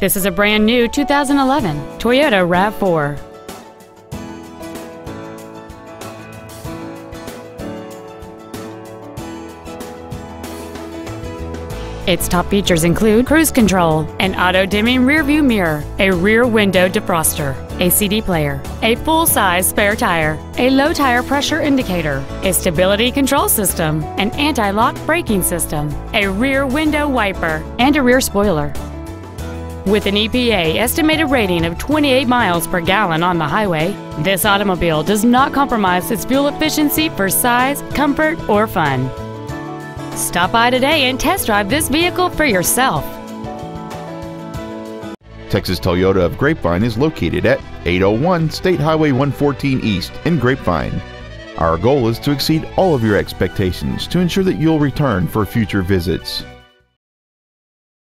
This is a brand new 2011 Toyota RAV4. Its top features include cruise control, an auto-dimming rearview mirror, a rear window defroster, a CD player, a full-size spare tire, a low tire pressure indicator, a stability control system, an anti-lock braking system, a rear window wiper, and a rear spoiler. With an EPA estimated rating of 28 miles per gallon on the highway, this automobile does not compromise its fuel efficiency for size, comfort, or fun. Stop by today and test drive this vehicle for yourself. Texas Toyota of Grapevine is located at 801 State Highway 114 East in Grapevine. Our goal is to exceed all of your expectations to ensure that you'll return for future visits.